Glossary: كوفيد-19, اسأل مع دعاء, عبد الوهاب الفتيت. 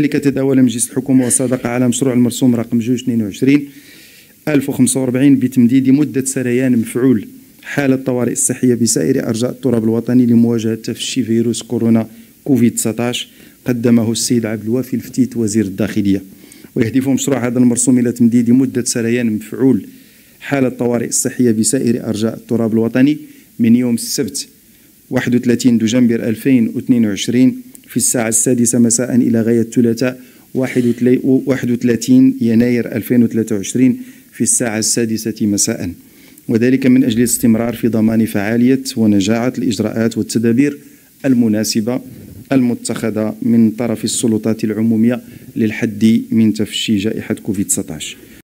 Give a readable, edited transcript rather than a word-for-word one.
وكذلك تداول مجلس الحكومة وصادق على مشروع المرسوم رقم 222/1045 بتمديد مدة سريان مفعول حالة الطوارئ الصحية بسائر أرجاء التراب الوطني لمواجهة تفشي فيروس كورونا كوفيد-19 قدمه السيد عبد الوهاب الفتيت وزير الداخلية. ويهدف مشروع هذا المرسوم إلى تمديد مدة سريان مفعول حالة الطوارئ الصحية بسائر أرجاء التراب الوطني من يوم السبت 31 دجنبر 2022 في الساعة 6 مساء إلى غاية الثلاثاء 31 يناير 2023 في الساعة 6 مساء، وذلك من أجل الاستمرار في ضمان فعالية ونجاعة الإجراءات والتدابير المناسبة المتخذة من طرف السلطات العمومية للحد من تفشي جائحة كوفيد-19.